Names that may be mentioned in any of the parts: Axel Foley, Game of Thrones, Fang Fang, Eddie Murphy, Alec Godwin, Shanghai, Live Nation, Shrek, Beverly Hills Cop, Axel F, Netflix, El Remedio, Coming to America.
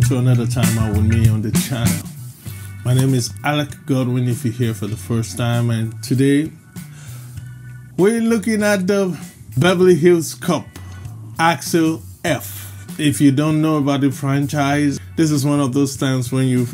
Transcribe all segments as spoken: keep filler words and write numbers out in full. Welcome to another time out with me on the channel. My name is Alec Godwin if you're here for the first time, and today we're looking at the Beverly Hills Cop, Axel F. If you don't know about the franchise, this is one of those times when you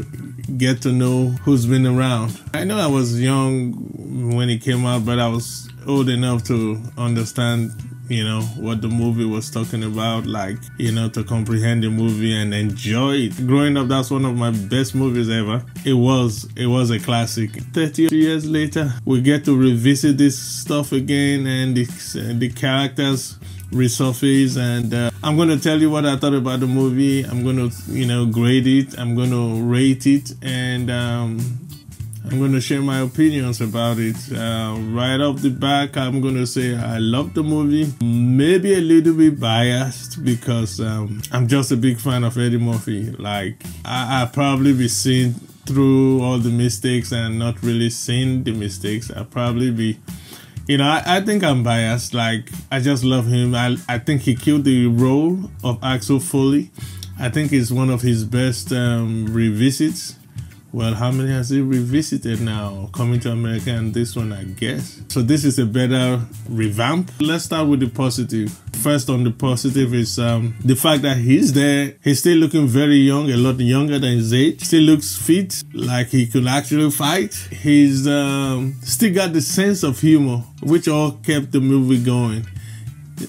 get to know who's been around. I know I was young when it came out, but I was old enough to understand, you know, what the movie was talking about, like, you know, to comprehend the movie and enjoy it. Growing up, that's one of my best movies ever. It was, it was a classic. thirty years later, we get to revisit this stuff again, and the, the characters resurface, and uh, I'm going to tell you what I thought about the movie. I'm going to, you know, grade it. I'm going to rate it, and um... I'm going to share my opinions about it. Uh, right off the back, I'm going to say I love the movie. Maybe a little bit biased because um, I'm just a big fan of Eddie Murphy. Like, I, I'll probably be seeing through all the mistakes and not really seeing the mistakes. I'll probably be, you know, I, I think I'm biased. Like, I just love him. I, I think he killed the role of Axel Foley. I think it's one of his best um, revisits. Well, how many has he revisited now? Coming to America and this one, I guess. So this is a better revamp. Let's start with the positive. First on the positive is um, the fact that he's there. He's still looking very young, a lot younger than his age. Still looks fit, like he could actually fight. He's um, still got the sense of humor, which all kept the movie going.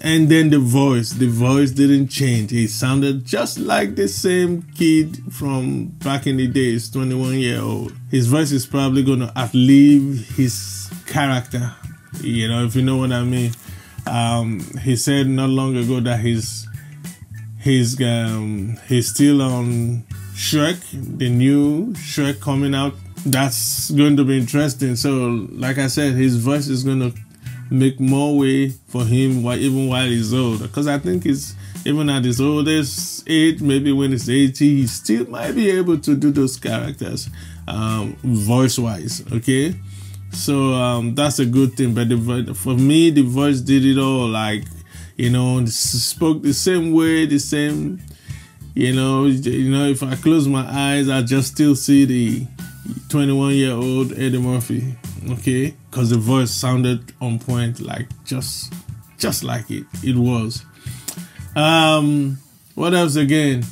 And then the voice, the voice didn't change. He sounded just like the same kid from back in the days, twenty-one year old. His voice is probably going to outlive his character, you know, if you know what I mean. Um, he said not long ago that he's, he's, um, he's still on Shrek, the new Shrek coming out. That's going to be interesting. So, like I said, his voice is going to make more way for him while, even while he's old, because I think it's even at his oldest age, maybe when he's eighty, he still might be able to do those characters um, voice wise. Okay, so um, that's a good thing, but the, for me the voice did it all. Like, you know, spoke the same way, the same, you know, you know, if I close my eyes, I just still see the twenty-one year old Eddie Murphy. Okay, because the voice sounded on point, like just just like it it was. Um what else? Again,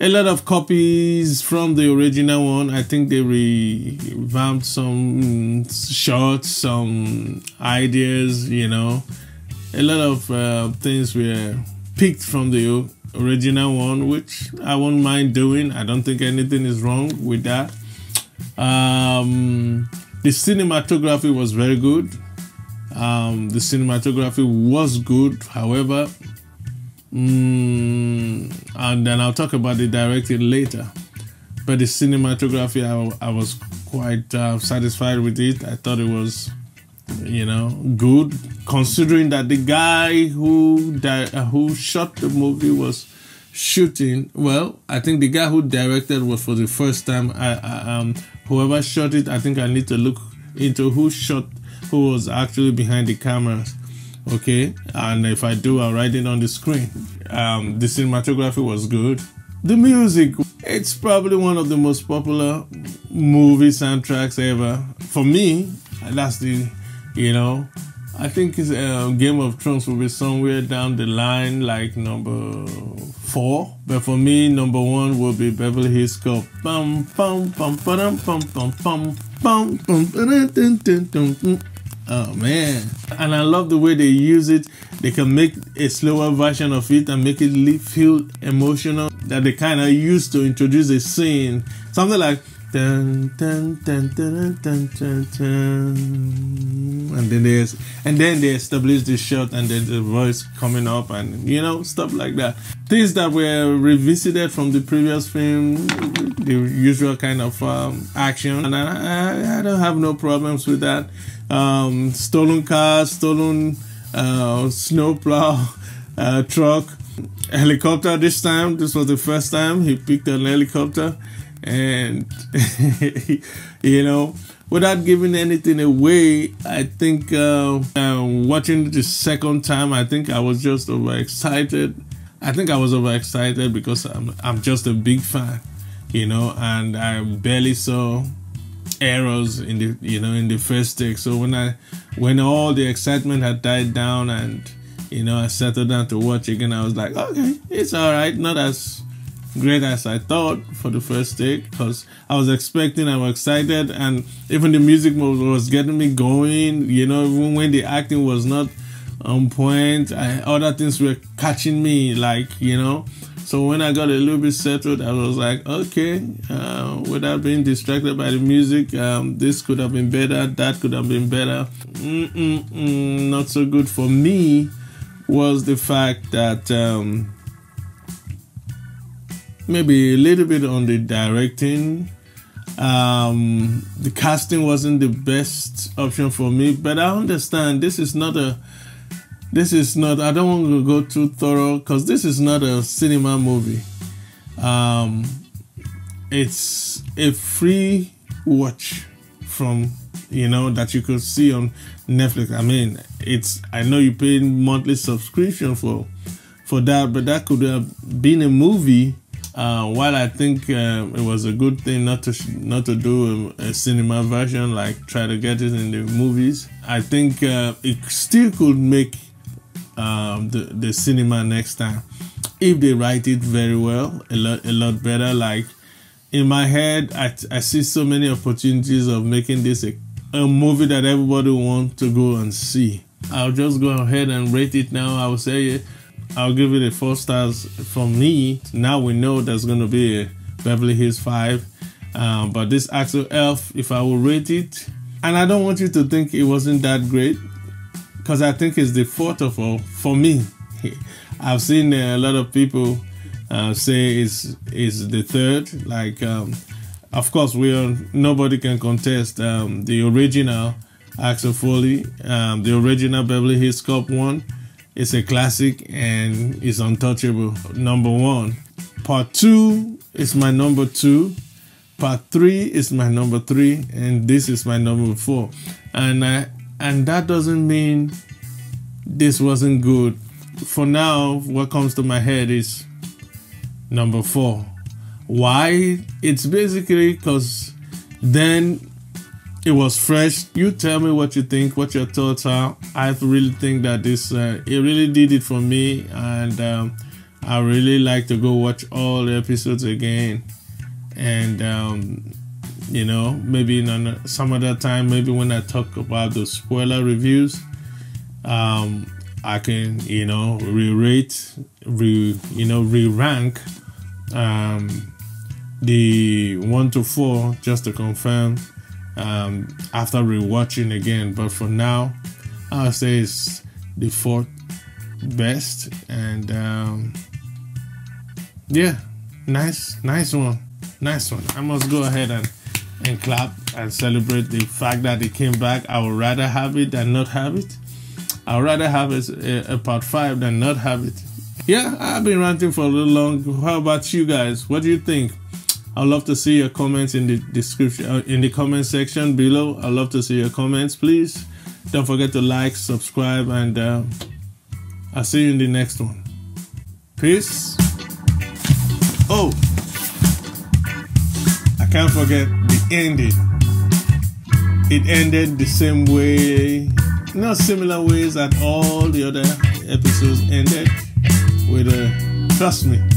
a lot of copies from the original one. I think they revamped some shots, some ideas, you know. A lot of uh, things were picked from the original one, which I won't mind doing. I don't think anything is wrong with that. um The cinematography was very good. Um, the cinematography was good, however, mm, and then I'll talk about the directing later. But the cinematography, I, I was quite uh, satisfied with it. I thought it was, you know, good, considering that the guy who di who shot the movie was shooting. Well, I think the guy who directed was for the first time. I, I um. Whoever shot it, I think I need to look into who shot, who was actually behind the cameras, okay? And if I do, I'll write it on the screen. Um, the cinematography was good. The music, it's probably one of the most popular movie soundtracks ever. For me, that's the, you know, I think it's, uh, Game of Thrones will be somewhere down the line, like number four. But for me, number one will be Beverly Hills Cop. Oh man! And I love the way they use it. They can make a slower version of it and make it feel emotional. That they kind of used to introduce a scene, something like. Dun, dun, dun, dun, dun, dun, dun. And then there's and then they establish the shot, and then the voice coming up, and you know, stuff like that. Things that were revisited from the previous film, the usual kind of um, action, and I, I, I don't have no problems with that. Um, stolen cars, stolen uh, snowplow, uh, truck, helicopter. This time, this was the first time he picked an helicopter. And you know, without giving anything away, I think uh, uh, watching it the second time, I think I was just overexcited. I think I was overexcited because I'm, I'm just a big fan, you know, and I barely saw errors in the, you know, in the first take. So when I, when all the excitement had died down and, you know, I settled down to watch again, I was like, okay, it's all right. Not as great as I thought for the first take, because I was expecting, I was excited, and even the music was getting me going, you know, even when the acting was not on point, I, other things were catching me, like, you know. So when I got a little bit settled, I was like, okay, uh, without being distracted by the music, um, this could have been better, that could have been better. Mm-mm-mm, not so good for me was the fact that um, maybe a little bit on the directing. Um, the casting wasn't the best option for me, but I understand this is not a, this is not, I don't want to go too thorough because this is not a cinema movie. Um, it's a free watch from, you know, that you could see on Netflix. I mean, it's, I know you pay monthly subscription for, for that, but that could have been a movie. Uh, while I think uh, it was a good thing not to not to do a, a cinema version, like try to get it in the movies, I think uh, it still could make um, the the cinema next time if they write it very well, a lot a lot better. Like in my head, I I see so many opportunities of making this a, a movie that everybody wants to go and see. I'll just go ahead and rate it now. I will say, I'll give it a four stars from me. Now we know there's going to be a Beverly Hills five. Um, but this Axel Elf, if I will rate it, and I don't want you to think it wasn't that great, because I think it's the fourth of all for me. I've seen a lot of people uh, say it's, it's the third. Like, um, of course, we are, nobody can contest um, the original Axel Foley, um, the original Beverly Hills Cop one. It's a classic and it's untouchable. Number one. Part two is my number two. Part three is my number three. And this is my number four. And I, and that doesn't mean this wasn't good. For now, what comes to my head is number four. Why? It's basically because then it was fresh. You tell me what you think, what your thoughts are. I really think that this, uh, it really did it for me. And um, I really like to go watch all the episodes again. And, um, you know, maybe in an, some other time, maybe when I talk about the spoiler reviews, um, I can, you know, re-rate, re, you know, re-rank um, the one to four just to confirm. Um, after rewatching again, but for now, I'll say it's the fourth best, and um, yeah, nice, nice one, nice one. I must go ahead and and clap and celebrate the fact that it came back. I would rather have it than not have it. I would rather have a, a part five than not have it. Yeah, I've been ranting for a little long. How about you guys? What do you think? I'd love to see your comments in the description, uh, in the comment section below. I'd love to see your comments, please. Don't forget to like, subscribe, and uh, I'll see you in the next one. Peace. Oh, I can't forget the ending. It ended the same way, not similar ways that all the other episodes ended with a, trust me.